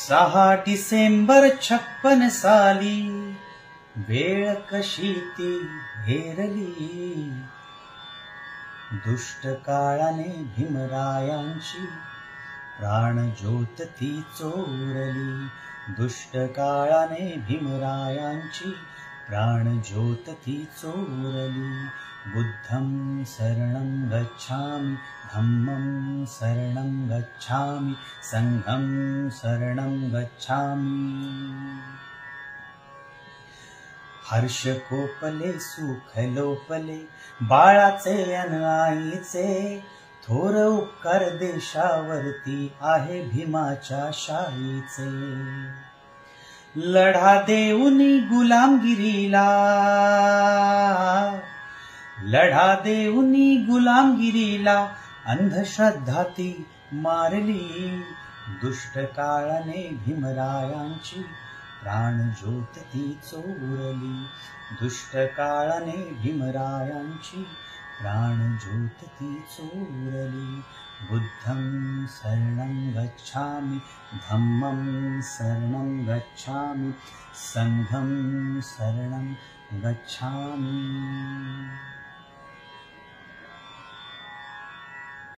6 December 56 साली वेळ कशी ती हेरली, दुष्ट काळाने भीमरायांची प्राणज्योत ती चोरली, दुष्ट काळाने भीमरायांची प्राणज्योत ती चोरली। बुद्धम शरणम गच्छामि, धम्मम शरणम गच्छामि, संघम शरणम गच्छामि। हर्ष कोपले सुख लोपले बाळाचे अन आईचे, थोर उपकार देशावरती आहे भीमाच्या शाईचे। लढा देऊनी गुलामगिरीला, लढा देऊनी गुलामगिरीला अंधश्रद्धा ती मारली, दुष्ट काळाने भीमरायांची प्राणज्योत ती चोरली, दुष्ट काळाने भीमरायांची प्राणज्योत ती चोरली। बुद्धं शरणं गच्छामि, धम्मं शरणं गच्छामि, संघं शरणं गच्छामि।